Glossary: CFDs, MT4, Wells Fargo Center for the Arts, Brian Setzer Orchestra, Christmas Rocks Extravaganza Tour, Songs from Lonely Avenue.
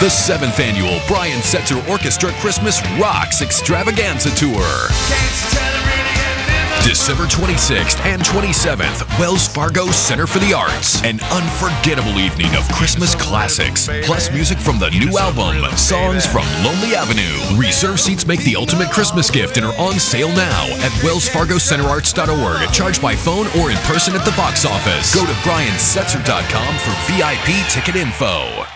The 7th Annual Brian Setzer Orchestra Christmas Rocks Extravaganza Tour. December 26th and 27th, Wells Fargo Center for the Arts. An unforgettable evening of Christmas classics, plus music from the new album, Songs from Lonely Avenue. Reserve seats make the ultimate Christmas gift and are on sale now at wellsfargocenterarts.org. Charged by phone or in person at the box office. Go to briansetzer.com for VIP ticket info.